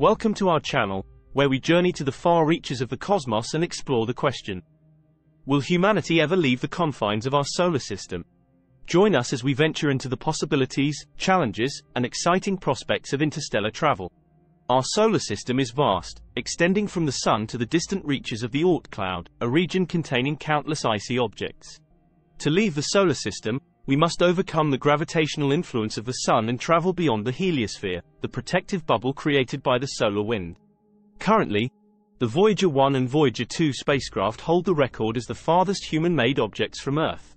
Welcome to our channel, where we journey to the far reaches of the cosmos and explore the question: will humanity ever leave the confines of our solar system? Join us as we venture into the possibilities, challenges, and exciting prospects of interstellar travel. Our solar system is vast, extending from the Sun to the distant reaches of the Oort Cloud, a region containing countless icy objects. To leave the solar system, we must overcome the gravitational influence of the Sun and travel beyond the heliosphere, the protective bubble created by the solar wind. Currently, the Voyager 1 and Voyager 2 spacecraft hold the record as the farthest human-made objects from Earth.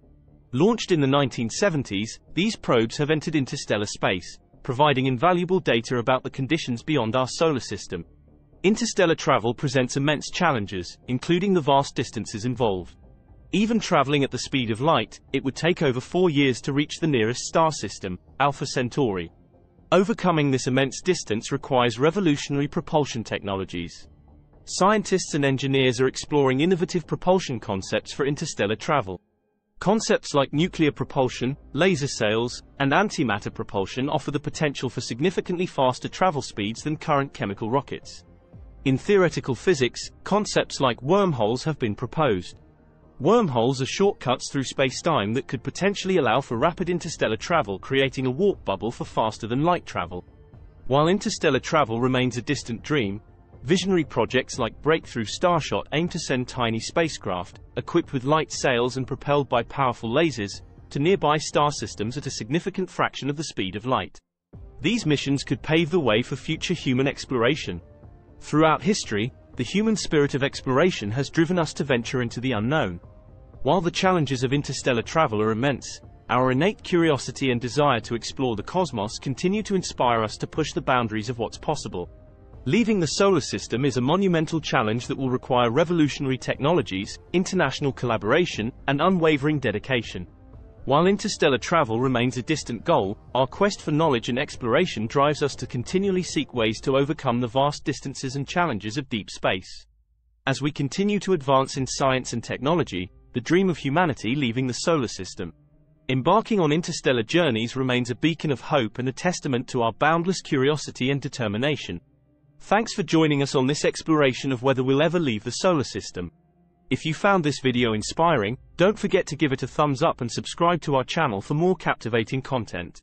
Launched in the 1970s, these probes have entered interstellar space, providing invaluable data about the conditions beyond our solar system. Interstellar travel presents immense challenges, including the vast distances involved. Even traveling at the speed of light, it would take over 4 years to reach the nearest star system, Alpha Centauri. Overcoming this immense distance requires revolutionary propulsion technologies. Scientists and engineers are exploring innovative propulsion concepts for interstellar travel. Concepts like nuclear propulsion, laser sails, and antimatter propulsion offer the potential for significantly faster travel speeds than current chemical rockets. In theoretical physics, concepts like wormholes have been proposed. Wormholes are shortcuts through space-time that could potentially allow for rapid interstellar travel, creating a warp bubble for faster-than-light travel. While interstellar travel remains a distant dream, visionary projects like Breakthrough Starshot aim to send tiny spacecraft, equipped with light sails and propelled by powerful lasers, to nearby star systems at a significant fraction of the speed of light. These missions could pave the way for future human exploration. Throughout history, the human spirit of exploration has driven us to venture into the unknown. While the challenges of interstellar travel are immense, our innate curiosity and desire to explore the cosmos continue to inspire us to push the boundaries of what's possible. Leaving the solar system is a monumental challenge that will require revolutionary technologies, international collaboration, and unwavering dedication. While interstellar travel remains a distant goal, our quest for knowledge and exploration drives us to continually seek ways to overcome the vast distances and challenges of deep space. As we continue to advance in science and technology, the dream of humanity leaving the solar system, embarking on interstellar journeys, remains a beacon of hope and a testament to our boundless curiosity and determination. Thanks for joining us on this exploration of whether we'll ever leave the solar system. If you found this video inspiring, don't forget to give it a thumbs up and subscribe to our channel for more captivating content.